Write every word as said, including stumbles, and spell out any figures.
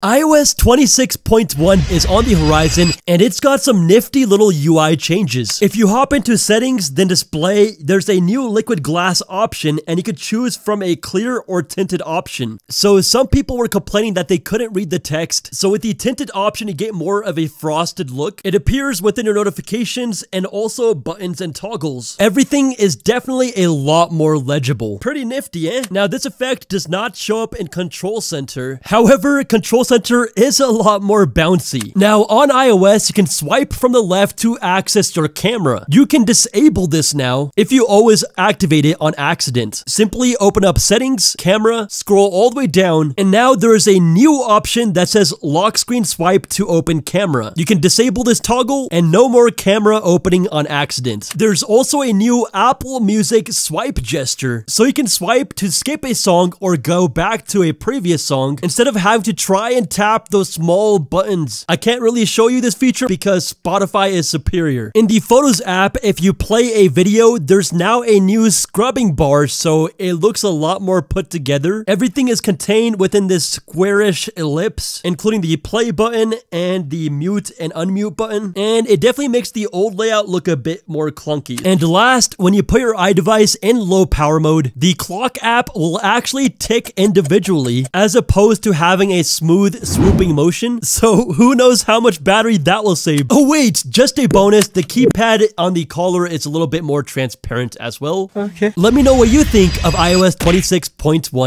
i O S twenty-six point one is on the horizon, and it's got some nifty little U I changes. If you hop into settings, then display, there's a new liquid glass option, and you could choose from a clear or tinted option. So some people were complaining that they couldn't read the text, so with the tinted option you get more of a frosted look. It appears within your notifications and also buttons and toggles. Everything is definitely a lot more legible. Pretty nifty, eh? Now this effect does not show up in Control Center. However, Control Center is a lot more bouncy. Now on iOS, you can swipe from the left to access your camera. You can disable this now if you always activate it on accident. Simply open up settings, camera, scroll all the way down, and now there is a new option that says lock screen swipe to open camera. You can disable this toggle and no more camera opening on accident. There's also a new Apple Music swipe gesture, so you can swipe to skip a song or go back to a previous song instead of having to try and and tap those small buttons. I can't really show you this feature because Spotify is superior. In the Photos app, if you play a video, there's now a new scrubbing bar, so it looks a lot more put together. Everything is contained within this squarish ellipse, including the play button and the mute and unmute button, and it definitely makes the old layout look a bit more clunky. And last, when you put your iDevice in low power mode, the Clock app will actually tick individually as opposed to having a smooth swooping motion, so who knows how much battery that will save. Oh wait, just a bonus, the keypad on the collar is a little bit more transparent as well. Okay. Let me know what you think of i O S twenty-six point one.